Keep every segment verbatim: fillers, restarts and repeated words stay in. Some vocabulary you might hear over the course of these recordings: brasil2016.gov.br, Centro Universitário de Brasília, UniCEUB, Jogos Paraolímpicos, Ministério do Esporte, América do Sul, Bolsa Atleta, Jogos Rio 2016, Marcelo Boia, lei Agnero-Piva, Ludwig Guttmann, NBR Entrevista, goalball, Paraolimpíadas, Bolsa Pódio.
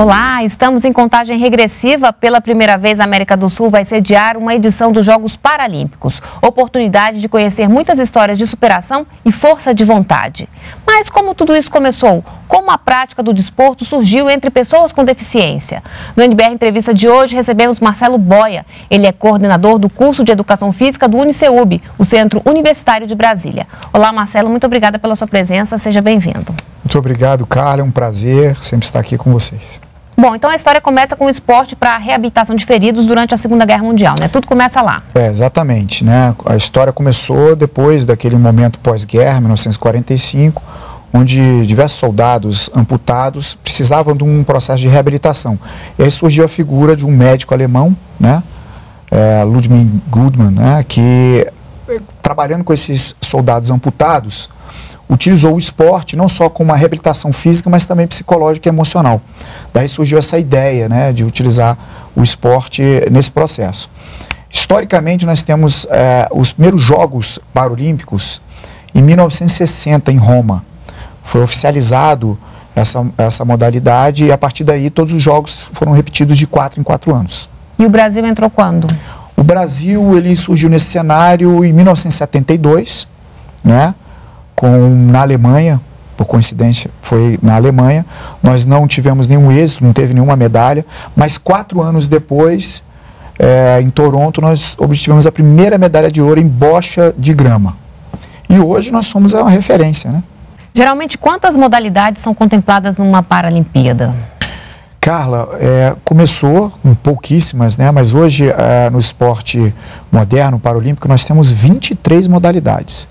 Olá, estamos em contagem regressiva. Pela primeira vez, a América do Sul vai sediar uma edição dos Jogos Paralímpicos. Oportunidade de conhecer muitas histórias de superação e força de vontade. Mas como tudo isso começou? Como a prática do desporto surgiu entre pessoas com deficiência? No N B R Entrevista de hoje, recebemos Marcelo Boia. Ele é coordenador do curso de Educação Física do UniCeub, o Centro Universitário de Brasília. Olá, Marcelo, muito obrigada pela sua presença. Seja bem-vindo. Muito obrigado, Carla. É um prazer sempre estar aqui com vocês. Bom, então a história começa com o esporte para a reabilitação de feridos durante a Segunda Guerra Mundial, né? Tudo começa lá. É, exatamente, né? A história começou depois daquele momento pós-guerra, mil novecentos e quarenta e cinco, onde diversos soldados amputados precisavam de um processo de reabilitação. E aí surgiu a figura de um médico alemão, né? É, Ludwig Guttmann, né? Que, trabalhando com esses soldados amputados, utilizou o esporte não só como uma reabilitação física, mas também psicológica e emocional. Daí surgiu essa ideia, né, de utilizar o esporte nesse processo. Historicamente, nós temos eh, os primeiros Jogos Paralímpicos em mil novecentos e sessenta, em Roma. Foi oficializado essa, essa modalidade e, a partir daí, todos os jogos foram repetidos de quatro em quatro anos. E o Brasil entrou quando? O Brasil, ele surgiu nesse cenário em mil novecentos e setenta e dois, né? Com, na Alemanha, por coincidência, foi na Alemanha. Nós não tivemos nenhum êxito, não teve nenhuma medalha, mas quatro anos depois, é, em Toronto, nós obtivemos a primeira medalha de ouro em bocha de grama. E hoje nós somos uma referência, né? Geralmente, quantas modalidades são contempladas numa Paralimpíada? Carla, é, começou com pouquíssimas, né? Mas hoje, é, no esporte moderno, paralímpico, nós temos vinte e três modalidades.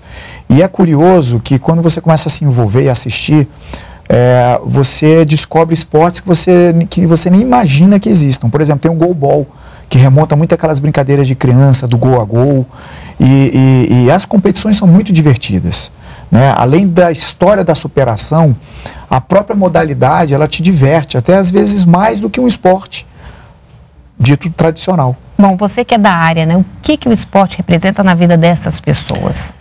E é curioso que quando você começa a se envolver e assistir, é, você descobre esportes que você, que você nem imagina que existam. Por exemplo, tem o goalball, que remonta muito aquelas brincadeiras de criança, do gol a gol. E, e, e as competições são muito divertidas, né? Além da história da superação, a própria modalidade, ela te diverte, até às vezes mais do que um esporte dito tradicional. Bom, você que é da área, né? O que, que o esporte representa na vida dessas pessoas?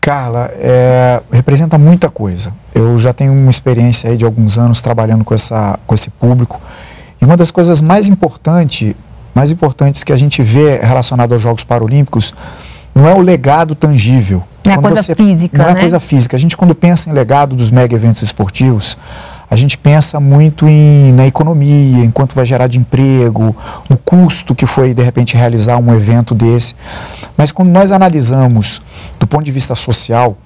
Carla, é, representa muita coisa. Eu já tenho uma experiência aí de alguns anos trabalhando com, essa, com esse público. E uma das coisas mais, importante, mais importantes que a gente vê relacionado aos Jogos Paralímpicos não é o legado tangível. Não é coisa você, física, não é, né? Coisa física. A gente, quando pensa em legado dos mega eventos esportivos, a gente pensa muito em, na economia, em quanto vai gerar de emprego, no custo que foi, de repente, realizar um evento desse. Mas quando nós analisamos do ponto de vista social,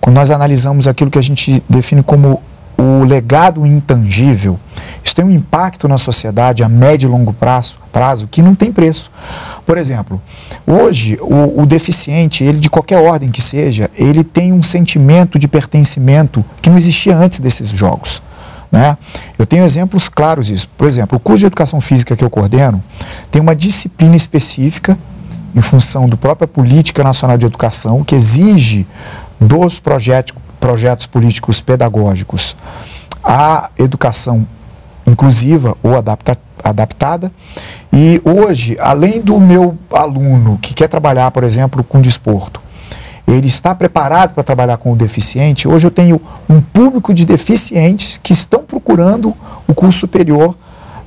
quando nós analisamos aquilo que a gente define como o legado intangível, isso tem um impacto na sociedade a médio e longo prazo, prazo que não tem preço. Por exemplo, hoje o, o deficiente, ele de qualquer ordem que seja, ele tem um sentimento de pertencimento que não existia antes desses jogos, né? Eu tenho exemplos claros disso. Por exemplo, o curso de Educação Física que eu coordeno tem uma disciplina específica em função da própria Política Nacional de Educação, que exige dos projetos, projetos políticos pedagógicos a educação inclusiva ou adapta, adaptada. E hoje, além do meu aluno que quer trabalhar, por exemplo, com desporto, ele está preparado para trabalhar com o deficiente, hoje eu tenho um público de deficientes que estão procurando o curso superior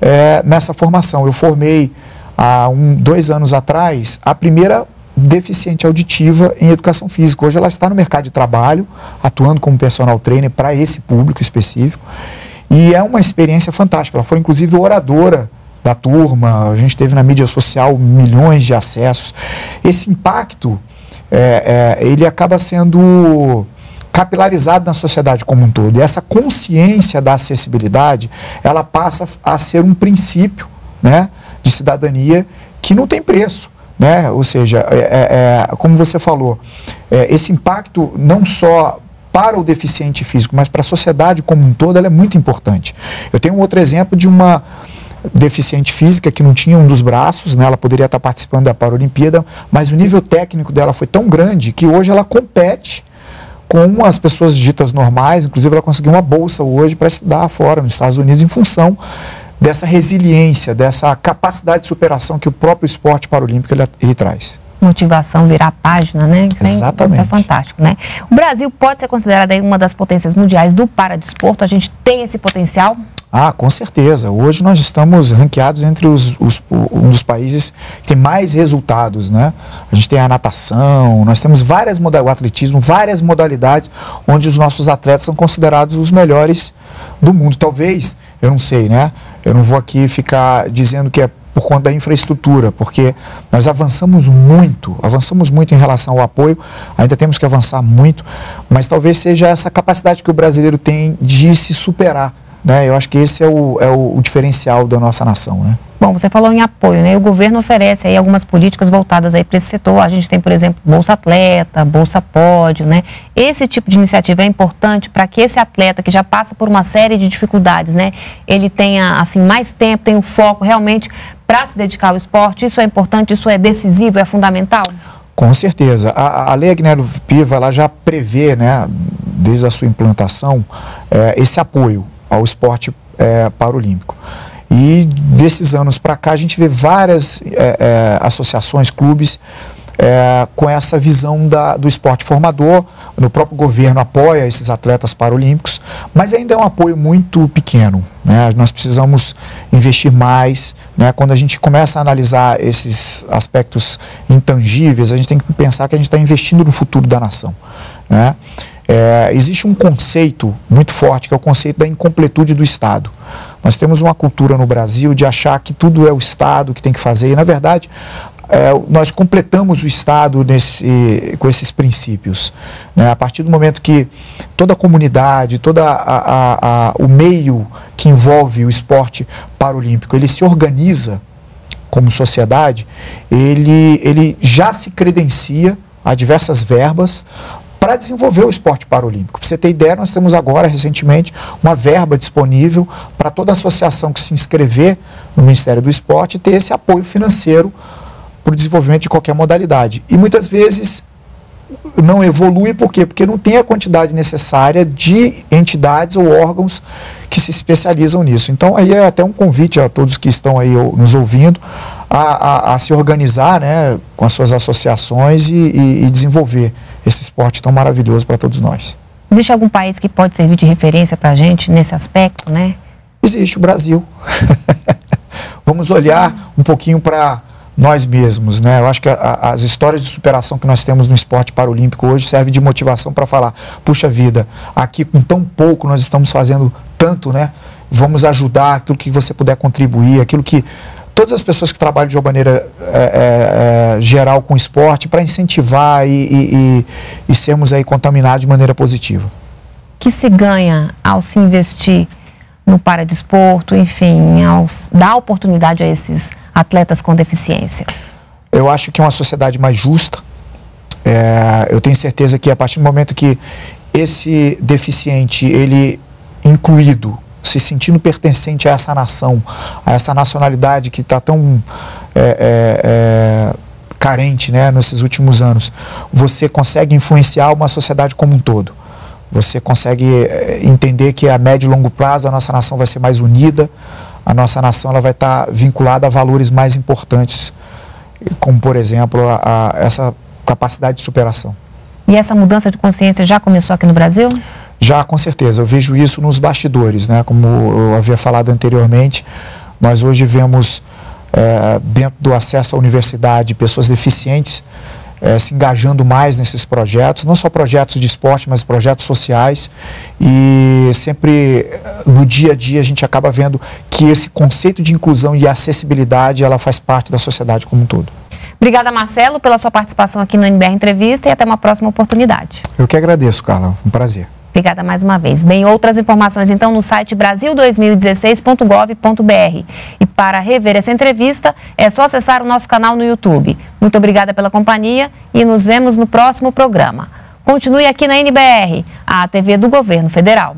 é, nessa formação. Eu formei há um, dois anos atrás a primeira deficiente auditiva em Educação Física. Hoje ela está no mercado de trabalho, atuando como personal trainer para esse público específico. E é uma experiência fantástica. Ela foi, inclusive, oradora da turma. A gente teve na mídia social milhões de acessos. Esse impacto, é, é, ele acaba sendo capilarizado na sociedade como um todo. E essa consciência da acessibilidade, ela passa a ser um princípio, né, de cidadania que não tem preço, né? Ou seja, é, é, como você falou, é, esse impacto não só para o deficiente físico, mas para a sociedade como um todo, ela é muito importante. Eu tenho um outro exemplo de uma deficiente física que não tinha um dos braços, né? Ela poderia estar participando da Paralimpíada, mas o nível técnico dela foi tão grande que hoje ela compete com as pessoas ditas normais. Inclusive, ela conseguiu uma bolsa hoje para estudar fora, nos Estados Unidos, em função dessa resiliência, dessa capacidade de superação que o próprio esporte paralímpico ele, ele traz. motivação virar página, né? Exatamente. Isso é fantástico, né? O Brasil pode ser considerado aí uma das potências mundiais do paradesporto? A gente tem esse potencial? Ah, com certeza. Hoje nós estamos ranqueados entre os, os, um dos países que tem mais resultados, né? A gente tem a natação, nós temos várias modalidades, o atletismo, várias modalidades onde os nossos atletas são considerados os melhores do mundo. Talvez, eu não sei, né? Eu não vou aqui ficar dizendo que é por conta da infraestrutura, porque nós avançamos muito, avançamos muito em relação ao apoio, ainda temos que avançar muito, mas talvez seja essa capacidade que o brasileiro tem de se superar. Né? Eu acho que esse é o, é o diferencial da nossa nação, né? Bom, você falou em apoio, né? O governo oferece aí algumas políticas voltadas aí para esse setor. A gente tem, por exemplo, Bolsa Atleta, Bolsa Pódio, né? Esse tipo de iniciativa é importante para que esse atleta que já passa por uma série de dificuldades, né? Ele tenha, assim, mais tempo, tenha um foco realmente para se dedicar ao esporte. Isso é importante, isso é decisivo, é fundamental? Com certeza. A, a lei Agnero-Piva, ela já prevê, né, desde a sua implantação, é, esse apoio ao esporte é, paralímpico. E desses anos para cá a gente vê várias é, é, associações, clubes, é, com essa visão da, do esporte formador. No próprio governo apoia esses atletas paralímpicos, mas ainda é um apoio muito pequeno, né? Nós precisamos investir mais, né? Quando a gente começa a analisar esses aspectos intangíveis, a gente tem que pensar que a gente está investindo no futuro da nação, né? É, existe um conceito muito forte, que é o conceito da incompletude do Estado. Nós temos uma cultura no Brasil de achar que tudo é o Estado que tem que fazer, e na verdade é, nós completamos o Estado nesse, com esses princípios, né? A partir do momento que toda a comunidade, todo o meio que envolve o esporte paralímpico, ele se organiza como sociedade, ele, ele já se credencia a diversas verbas para desenvolver o esporte paralímpico. Para você ter ideia, nós temos agora, recentemente, uma verba disponível para toda associação que se inscrever no Ministério do Esporte ter esse apoio financeiro para o desenvolvimento de qualquer modalidade. E muitas vezes não evolui, por quê? Porque não tem a quantidade necessária de entidades ou órgãos que se especializam nisso. Então, aí é até um convite a todos que estão aí nos ouvindo a, a, a se organizar, né, com as suas associações e, e, e desenvolver esse esporte tão maravilhoso para todos nós. Existe algum país que pode servir de referência para a gente nesse aspecto, né? Existe, o Brasil. Vamos olhar um pouquinho para nós mesmos, né? Eu acho que a, a, as histórias de superação que nós temos no esporte paralímpico hoje servem de motivação para falar, puxa vida, aqui com tão pouco nós estamos fazendo tanto, né? Vamos ajudar aquilo que você puder contribuir, aquilo que todas as pessoas que trabalham de uma maneira é, é, geral com o esporte, para incentivar e, e, e, e sermos aí contaminados de maneira positiva. Que se ganha ao se investir no paradesporto, enfim, ao dar oportunidade a esses atletas com deficiência? Eu acho que é uma sociedade mais justa. É, eu tenho certeza que a partir do momento que esse deficiente, ele incluído, se sentindo pertencente a essa nação, a essa nacionalidade que está tão é, é, é, carente, né, nesses últimos anos, você consegue influenciar uma sociedade como um todo. Você consegue entender que a médio e longo prazo a nossa nação vai ser mais unida, a nossa nação ela vai estar tá vinculada a valores mais importantes, como, por exemplo, a, a essa capacidade de superação. E essa mudança de consciência já começou aqui no Brasil? Já, com certeza. Eu vejo isso nos bastidores, né? Como eu havia falado anteriormente, nós hoje vemos, é, dentro do acesso à universidade, pessoas deficientes é, se engajando mais nesses projetos, não só projetos de esporte, mas projetos sociais. E sempre, no dia a dia, a gente acaba vendo que esse conceito de inclusão e acessibilidade, ela faz parte da sociedade como um todo. Obrigada, Marcelo, pela sua participação aqui no N B R Entrevista e até uma próxima oportunidade. Eu que agradeço, Carla. Um prazer. Obrigada mais uma vez. Bem, outras informações então no site brasil dois mil e dezesseis ponto gov ponto br. E para rever essa entrevista, é só acessar o nosso canal no YouTube. Muito obrigada pela companhia e nos vemos no próximo programa. Continue aqui na N B R, a T V do Governo Federal.